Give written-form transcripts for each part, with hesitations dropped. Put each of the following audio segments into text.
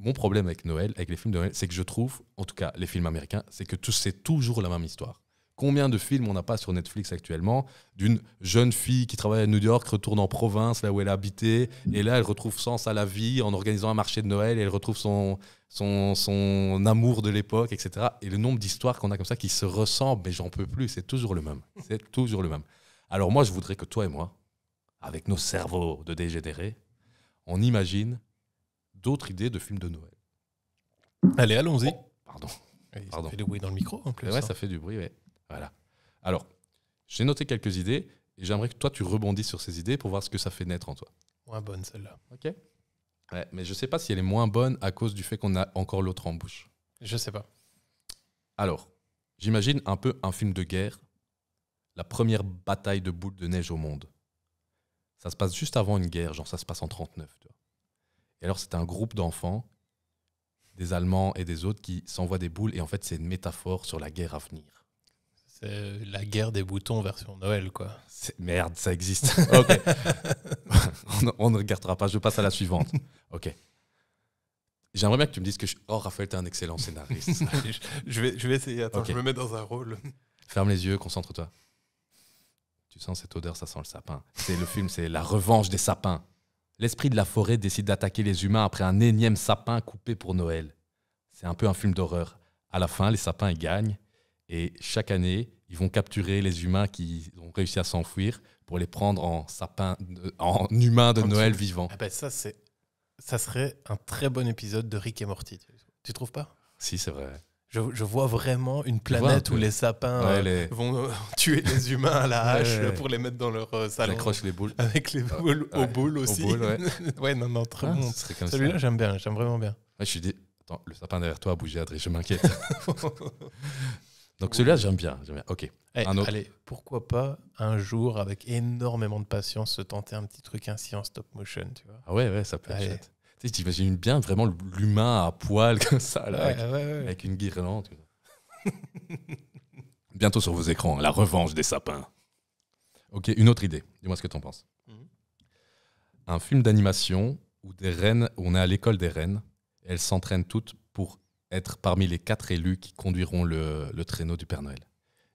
Mon problème avec Noël, avec les films de Noël, c'est que je trouve, en tout cas les films américains, c'est que c'est toujours la même histoire. Combien de films on n'a pas sur Netflix actuellement d'une jeune fille qui travaille à New York, retourne en province, là où elle a habité, et là elle retrouve sens à la vie en organisant un marché de Noël, et elle retrouve son amour de l'époque, etc. Et le nombre d'histoires qu'on a comme ça qui se ressemblent, mais j'en peux plus, c'est toujours le même. C'est toujours le même. Alors moi, je voudrais que toi et moi, avec nos cerveaux de dégénérés, on imagine d'autres idées de films de Noël. Allez, allons-y. Oh, pardon. Pardon. Ça fait du bruit dans le micro, en plus. Ouais, ça fait du bruit, ouais. Voilà. Alors, j'ai noté quelques idées et j'aimerais que toi, tu rebondisses sur ces idées pour voir ce que ça fait naître en toi. Moins bonne, celle-là. Ok. Ouais, mais je ne sais pas si elle est moins bonne à cause du fait qu'on a encore l'autre en bouche. Je ne sais pas. Alors, j'imagine un peu un film de guerre, la première bataille de boules de neige au monde. Ça se passe juste avant une guerre, genre ça se passe en 1939. Tu vois. Et alors, c'est un groupe d'enfants, des Allemands et des autres, qui s'envoient des boules et en fait, c'est une métaphore sur la guerre à venir. La guerre des boutons version Noël, quoi. Merde, ça existe. Ok. On ne regardera pas, je passe à la suivante. Ok. J'aimerais bien que tu me dises que... Oh, Raphaël, t'es un excellent scénariste. je vais essayer, attends, okay. Je me mets dans un rôle. Ferme les yeux, concentre-toi. Tu sens cette odeur, ça sent le sapin. C'est le film, c'est La revanche des sapins. L'esprit de la forêt décide d'attaquer les humains après un énième sapin coupé pour Noël. C'est un peu un film d'horreur. À la fin, les sapins, ils gagnent. Et chaque année, ils vont capturer les humains qui ont réussi à s'enfuir pour les prendre en sapin, en humain de Noël vivant. Ah bah ça serait un très bon épisode de Rick et Morty. Tu trouves pas? Si, c'est vrai. Je vois vraiment une planète où les sapins vont tuer les humains à la hache pour les mettre dans leur salon. J'accroche les boules. Avec les boules aux boules aussi. Aux boules, ouais. Ouais, non, très bon. Celui-là, j'aime bien, j'aime vraiment bien. Ouais, je suis dit, attends, le sapin derrière toi a bougé, Adrien, je m'inquiète. Donc celui-là, j'aime bien. Ok. Hey, allez, pourquoi pas un jour, avec énormément de patience, se tenter un petit truc ainsi en stop motion, tu vois. Ah ouais, ça peut être chouette. Tu sais, t'imagines bien vraiment l'humain à poil comme ça, là, avec une guirlande. Bientôt sur vos écrans, la revanche des sapins. Ok, une autre idée. Dis-moi ce que t'en penses. Un film d'animation où des reines, où on est à l'école des reines, elles s'entraînent toutes pour être parmi les 4 élus qui conduiront le traîneau du Père Noël.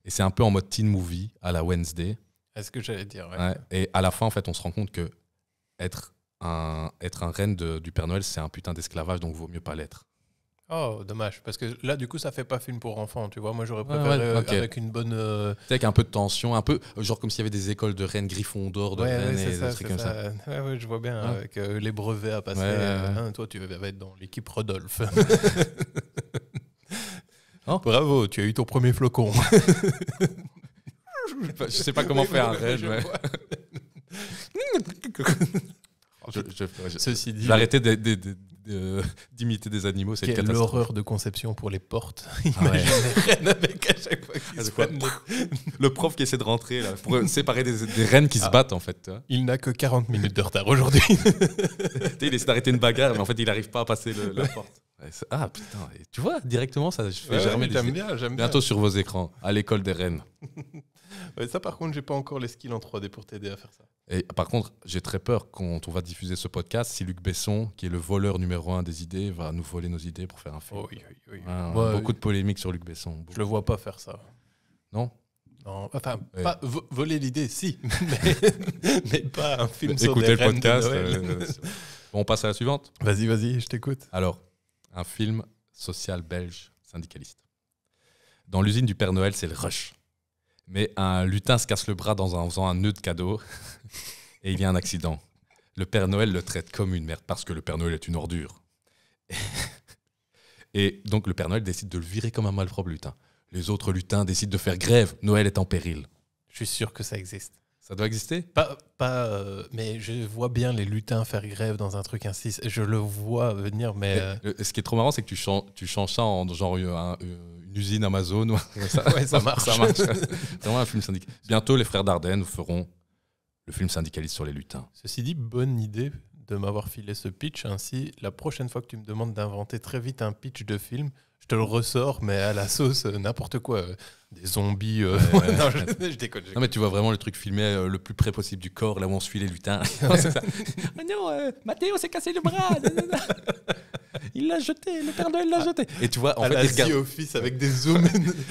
Et c'est un peu en mode teen movie, à la Wednesday. Est-ce que j'allais dire, ouais. Et à la fin, en fait, on se rend compte que être un reine du Père Noël, c'est un putain d'esclavage, donc vaut mieux pas l'être. Oh, dommage. Parce que là, du coup, ça fait pas film pour enfants, tu vois. Moi, j'aurais préféré avec une bonne... Avec un peu de tension, un peu genre comme s'il y avait des écoles de reines, Gryffondor, de reines, et des trucs comme ça. Ouais, je vois bien, avec les brevets à passer. Toi, tu vas être dans l'équipe Rodolphe. Oh. Bravo, tu as eu ton premier flocon. Je sais pas comment faire un rêve. Ceci dit... J'arrêtais d'imiter des animaux, c'est une catastrophe. Quelle horreur de conception pour les portes. Imagine les reines avec à chaque fois qu'ils se battent. Le prof qui essaie de rentrer là, pour séparer des reines qui se battent en fait. Il n'a que 40 minutes de retard aujourd'hui. Il essaie d'arrêter une bagarre, mais en fait il n'arrive pas à passer la porte. Ah putain, et tu vois, directement ça, je fais jamais des j'aime bientôt bien. Sur vos écrans, à l'école des reines. Ça par contre, j'ai pas encore les skills en 3D pour t'aider à faire ça. Et par contre, j'ai très peur quand on va diffuser ce podcast, si Luc Besson, qui est le voleur numéro 1 des idées, va nous voler nos idées pour faire un film. Oui. Beaucoup de polémiques sur Luc Besson. Je le vois pas faire ça. Non. Enfin, pas voler l'idée, si, mais pas un film sur des reines. Écoutez le podcast. Bon, on passe à la suivante. Vas-y, je t'écoute. Alors, un film social belge syndicaliste. Dans l'usine du Père Noël, c'est le rush. Mais un lutin se casse le bras en faisant un nœud de cadeau et il y a un accident. Le Père Noël le traite comme une merde parce que le Père Noël est une ordure. Et donc le Père Noël décide de le virer comme un malpropre lutin. Les autres lutins décident de faire grève. Noël est en péril. Je suis sûr que ça existe. Ça doit exister ? Pas, mais je vois bien les lutins faire grève dans un truc ainsi. Je le vois venir, mais... Ce qui est trop marrant, c'est que tu changes ça en genre une usine Amazon. Ça marche. C'est vraiment un film syndical. Bientôt, les frères Dardenne feront le film syndicaliste sur les lutins. Ceci dit, bonne idée de m'avoir filé ce pitch. Ainsi, la prochaine fois que tu me demandes d'inventer très vite un pitch de film... Je te le ressors, mais à la sauce, n'importe quoi. Des zombies. Non, je déconne. Non, mais tu vois vraiment le truc filmé le plus près possible du corps, là où on suit les lutins. Non, Mathéo s'est cassé le bras. il l'a jeté, le Père Noël l'a jeté. Et tu vois, en fait, il regarde office avec des zooms.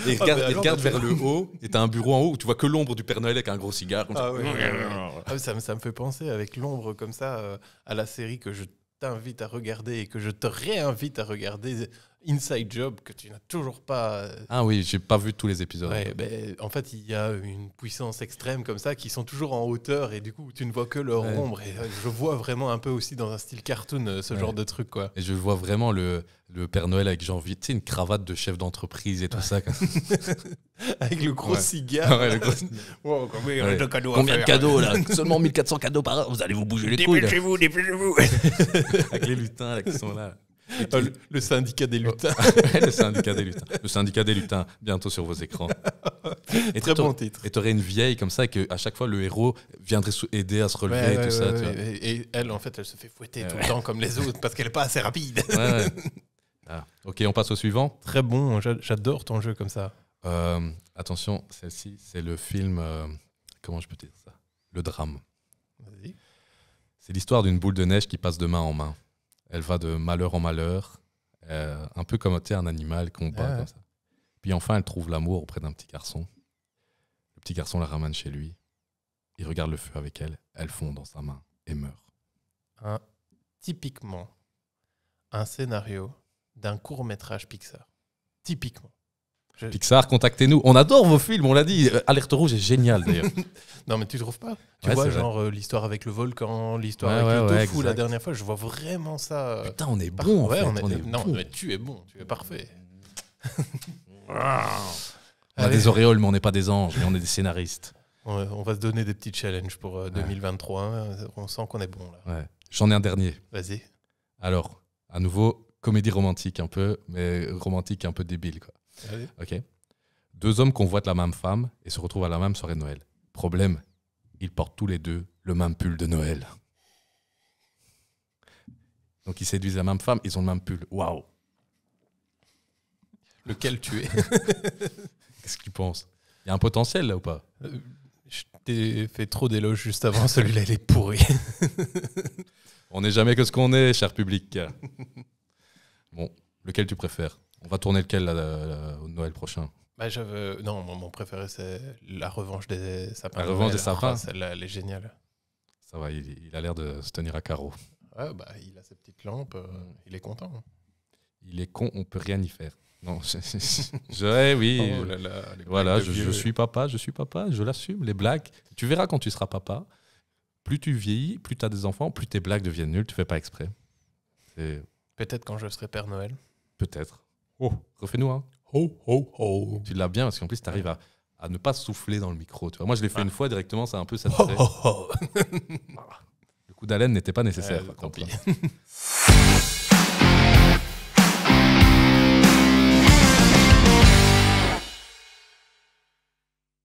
Et il regarde, il regarde vers le haut. Et t'as un bureau en haut où tu vois que l'ombre du Père Noël avec un gros cigare. Comme ça me fait penser avec l'ombre comme ça à la série que je t'invite à regarder et que je te réinvite à regarder. Inside Job, que tu n'as toujours pas... Ah oui, j'ai pas vu tous les épisodes. Ouais, ben, en fait, il y a une puissance extrême comme ça, qui sont toujours en hauteur, et du coup, tu ne vois que leur ombre. Et je vois vraiment un peu aussi dans un style cartoon, ce genre de truc, quoi. Et je vois vraiment le Père Noël avec Jean-Vite, tu sais, une cravate de chef d'entreprise et tout ça. Avec le gros cigare. Ouais, le gros... wow, combien de cadeaux là? Seulement 1400 cadeaux par an, vous allez vous bouger les couilles. Dépêchez-vous, dépêchez-vous. Avec les lutins là, qui sont là. Le syndicat des lutins. Le syndicat des lutins. Le syndicat des lutins, bientôt sur vos écrans. Et très bon titre. Et tu aurais une vieille comme ça, et qu'à chaque fois, le héros viendrait aider à se relever et tout ça. Tu vois. Et elle, en fait, elle se fait fouetter tout le temps comme les autres parce qu'elle n'est pas assez rapide. Ah. Ok, on passe au suivant. Très bon, j'adore ton jeu comme ça. Attention, celle-ci, c'est le film... comment je peux dire ça? Le drame. Vas-y. C'est l'histoire d'une boule de neige qui passe de main en main. Elle va de malheur en malheur, un peu comme un animal qu'on bat comme ça. Puis enfin, elle trouve l'amour auprès d'un petit garçon. Le petit garçon la ramène chez lui. Il regarde le feu avec elle. Elle fond dans sa main et meurt. Typiquement, un scénario d'un court-métrage Pixar. Typiquement. Pixar, contactez-nous. On adore vos films, on l'a dit. Alerte rouge est génial d'ailleurs. Non, mais tu trouves pas? Tu vois, genre l'histoire avec le volcan, l'histoire avec le tofu, la dernière fois, je vois vraiment ça. Putain, on est bon. Ouais, on est non, mais tu es bon, tu es parfait. On a des auréoles, mais on n'est pas des anges, mais on est des scénaristes. On va se donner des petits challenges pour 2023. On sent qu'on est bon là. Ouais. J'en ai un dernier. Vas-y. Alors, à nouveau, comédie romantique un peu, mais romantique un peu débile, quoi. Okay. Deux hommes convoitent la même femme et se retrouvent à la même soirée de Noël. Problème, ils portent tous les deux le même pull de Noël. Donc ils séduisent la même femme, ils ont le même pull. Waouh! Lequel tu es? Qu'est-ce que tu penses? Il y a un potentiel là ou pas? Je t'ai fait trop d'éloges juste avant, celui-là il est pourri. On n'est jamais que ce qu'on est, cher public. Bon, lequel tu préfères? On va tourner lequel au Noël prochain? Non, mon préféré, c'est La Revanche des Sapins. La Revanche des Sapins. Celle-là, elle est géniale. Ça va, il a l'air de se tenir à carreau. Ouais, bah, il a ses petites lampes, il est content. Il est con, on peut rien y faire. Non, oui. Oh là là, voilà, je suis papa, je l'assume. Les blagues, tu verras quand tu seras papa. Plus tu vieillis, plus tu as des enfants, plus tes blagues deviennent nulles, tu fais pas exprès. Peut-être quand je serai Père Noël. Peut-être. Oh, refais-nous un. Oh, oh, oh. Tu l'as bien parce qu'en plus, tu arrives à ne pas souffler dans le micro. Tu vois. Moi, je l'ai fait une fois directement, c'est un peu ça. Oh, oh, oh. Le coup d'haleine n'était pas nécessaire. Tant pis.